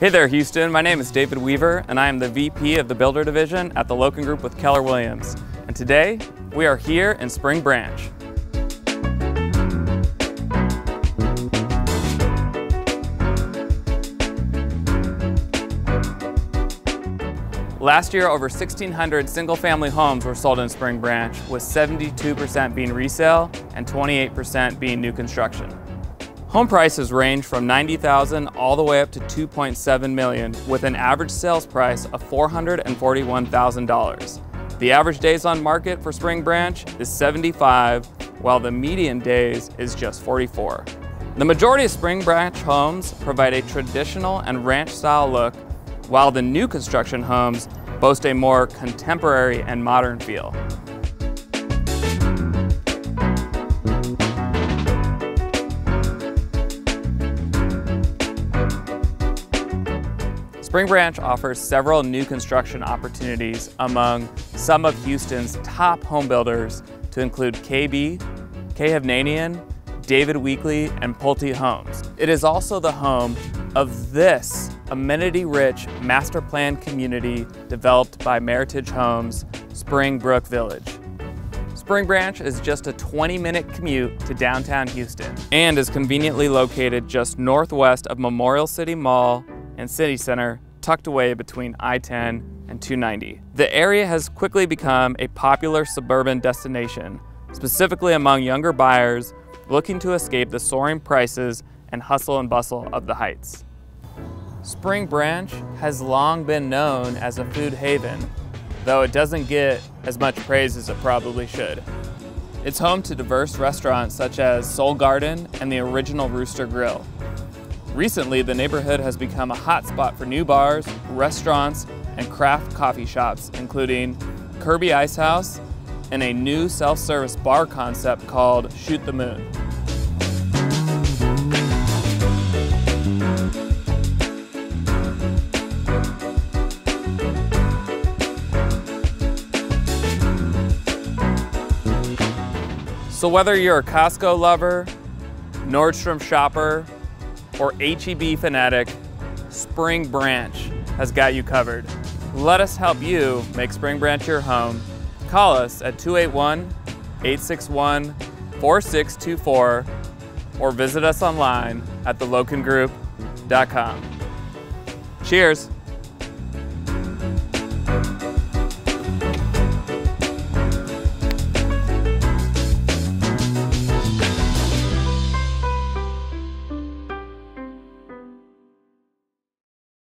Hey there, Houston. My name is David Weaver, and I am the VP of the Builder Division at The Loken Group with Keller Williams. And today, we are here in Spring Branch. Last year, over 1,600 single-family homes were sold in Spring Branch, with 72% being resale and 28% being new construction. Home prices range from $90,000 all the way up to $2.7 million, with an average sales price of $441,000. The average days on market for Spring Branch is 75, while the median days is just 44. The majority of Spring Branch homes provide a traditional and ranch-style look, while the new construction homes boast a more contemporary and modern feel. Spring Branch offers several new construction opportunities among some of Houston's top home builders, to include KB, K. Hovnanian, David Weekley, and Pulte Homes. It is also the home of this amenity-rich master plan community developed by Meritage Homes, Spring Brook Village. Spring Branch is just a 20-minute commute to downtown Houston and is conveniently located just northwest of Memorial City Mall and City Center, tucked away between I-10 and 290. The area has quickly become a popular suburban destination, specifically among younger buyers looking to escape the soaring prices and hustle and bustle of the Heights. Spring Branch has long been known as a food haven, though it doesn't get as much praise as it probably should. It's home to diverse restaurants such as Soul Garden and the original Rooster Grill. Recently, the neighborhood has become a hotspot for new bars, restaurants, and craft coffee shops, including Kirby Ice House and a new self-service bar concept called Shoot the Moon. So whether you're a Costco lover, Nordstrom shopper, or HEB fanatic, Spring Branch has got you covered. Let us help you make Spring Branch your home. Call us at 281-861-4624 or visit us online at thelokengroup.com. Cheers.